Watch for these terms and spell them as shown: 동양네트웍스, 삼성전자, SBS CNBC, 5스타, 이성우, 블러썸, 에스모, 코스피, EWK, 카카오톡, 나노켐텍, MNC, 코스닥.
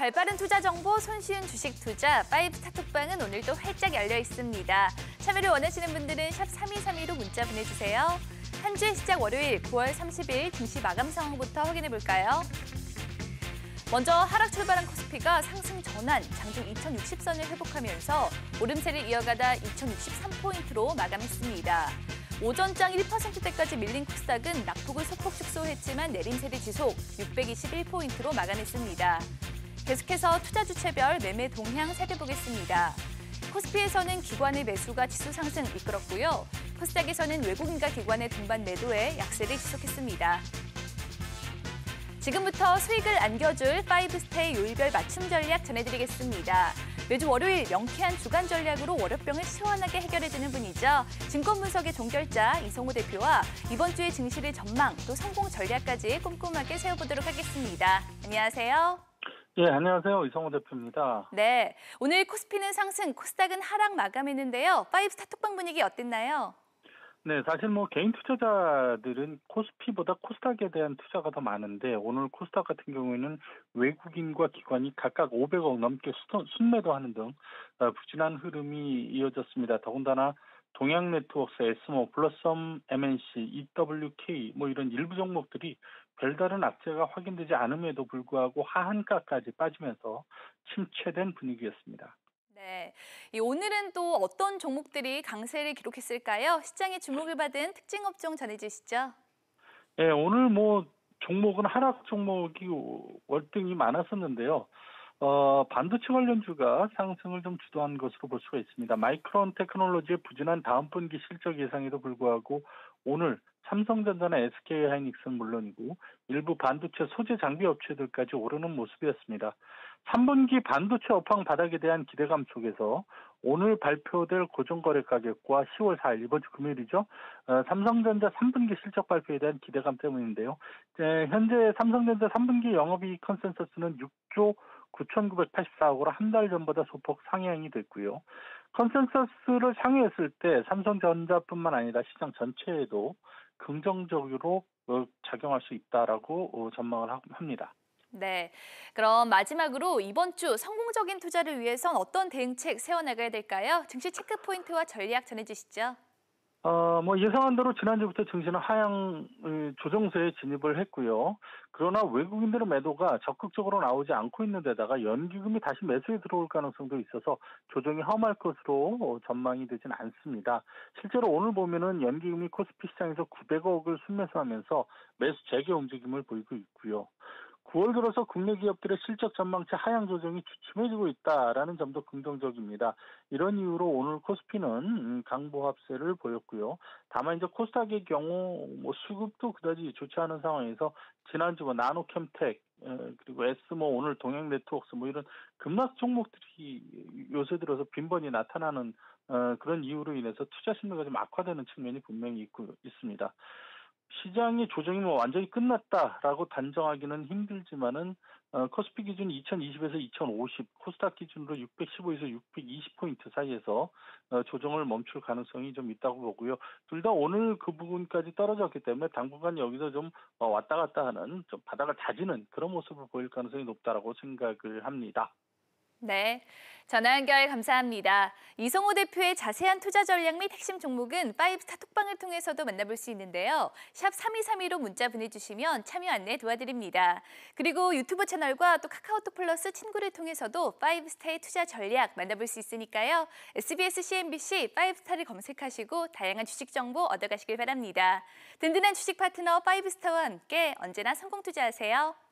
발빠른 투자 정보, 손쉬운 주식 투자, 5탁톡방은 오늘도 활짝 열려 있습니다. 참여를 원하시는 분들은 샵 3232로 문자 보내주세요. 한 주의 시작 월요일 9월 30일 증시 마감 상황부터 확인해볼까요? 먼저 하락 출발한 코스피가 상승 전환, 장중 2060선을 회복하면서 오름세를 이어가다 2063포인트로 마감했습니다. 오전장 1%대까지 밀린 코스닥은 낙폭을 소폭 축소했지만 내림세를 지속, 621포인트로 마감했습니다. 계속해서 투자 주체별 매매 동향 살펴보겠습니다. 코스피에서는 기관의 매수가 지수 상승 이끌었고요. 코스닥에서는 외국인과 기관의 동반 매도에 약세를 지속했습니다. 지금부터 수익을 안겨줄 5스테이 요일별 맞춤 전략 전해드리겠습니다. 매주 월요일 명쾌한 주간 전략으로 월요병을 시원하게 해결해주는 분이죠. 증권분석의 종결자 이성우 대표와 이번 주의 증시를 전망, 또 성공 전략까지 꼼꼼하게 세워보도록 하겠습니다. 안녕하세요. 예, 안녕하세요. 이성우 대표입니다. 네, 오늘 코스피는 상승, 코스닥은 하락 마감했는데요. 5스타 톡방 분위기 어땠나요? 네, 사실 뭐 개인 투자자들은 코스피보다 코스닥에 대한 투자가 더 많은데 오늘 코스닥 같은 경우에는 외국인과 기관이 각각 500억 넘게 순매도하는 등 부진한 흐름이 이어졌습니다. 더군다나 동양네트웍스, 에스모, 블러썸, MNC, EWK 뭐 이런 일부 종목들이 별다른 악재가 확인되지 않음에도 불구하고 하한가까지 빠지면서 침체된 분위기였습니다. 네, 오늘은 또 어떤 종목들이 강세를 기록했을까요? 시장에 주목을 받은 특징 업종 전해주시죠. 네, 오늘 뭐 종목은 하락 종목이 월등히 많았었는데요. 반도체 관련주가 상승을 좀 주도한 것으로 볼 수가 있습니다. 마이크론 테크놀로지의 부진한 다음 분기 실적 예상에도 불구하고 오늘 삼성전자나 SK하이닉스는 물론이고 일부 반도체 소재 장비 업체들까지 오르는 모습이었습니다. 3분기 반도체 업황 바닥에 대한 기대감 속에서 오늘 발표될 고정거래 가격과 10월 4일, 이번 주 금요일이죠. 삼성전자 3분기 실적 발표에 대한 기대감 때문인데요. 현재 삼성전자 3분기 영업이익 컨센서스는 6조 9,984억으로 한 달 전보다 소폭 상향이 됐고요. 컨센서스를 상회했을 때 삼성전자뿐만 아니라 시장 전체에도 긍정적으로 작용할 수 있다라고 전망을 합니다. 네, 그럼 마지막으로 이번 주 성공적인 투자를 위해선 어떤 대응책 세워나가야 될까요? 증시 체크 포인트와 전략 전해주시죠. 뭐 예상한 대로 지난주부터 증시는 하향 조정세에 진입을 했고요. 그러나 외국인들의 매도가 적극적으로 나오지 않고 있는 데다가 연기금이 다시 매수에 들어올 가능성도 있어서 조정이 험할 것으로 전망이 되진 않습니다. 실제로 오늘 보면은 연기금이 코스피 시장에서 900억을 순매수하면서 매수 재개 움직임을 보이고 있고요. 9월 들어서 국내 기업들의 실적 전망치 하향 조정이 주춤해지고 있다라는 점도 긍정적입니다. 이런 이유로 오늘 코스피는 강보합세를 보였고요. 다만 이제 코스닥의 경우 뭐 수급도 그다지 좋지 않은 상황에서 지난주 뭐 나노켐텍 그리고 에스모 오늘 동양네트웍스 뭐 이런 급락 종목들이 요새 들어서 빈번히 나타나는 그런 이유로 인해서 투자 심리가 좀 악화되는 측면이 분명히 있습니다. 시장의 조정이 뭐 완전히 끝났다라고 단정하기는 힘들지만은 코스피 기준 2020에서 2050, 코스닥 기준으로 615에서 620포인트 사이에서 조정을 멈출 가능성이 좀 있다고 보고요. 둘 다 오늘 그 부분까지 떨어졌기 때문에 당분간 여기서 좀 왔다 갔다 하는 좀 바닥을 다지는 그런 모습을 보일 가능성이 높다라고 생각을 합니다. 네, 전화 연결 감사합니다. 이성우 대표의 자세한 투자 전략 및 핵심 종목은 5스타 톡방을 통해서도 만나볼 수 있는데요. 샵 3232로 문자 보내주시면 참여 안내 도와드립니다. 그리고 유튜브 채널과 또 카카오톡 플러스 친구를 통해서도 5스타의 투자 전략 만나볼 수 있으니까요. SBS CNBC 5스타를 검색하시고 다양한 주식 정보 얻어가시길 바랍니다. 든든한 주식 파트너 5스타와 함께 언제나 성공 투자하세요.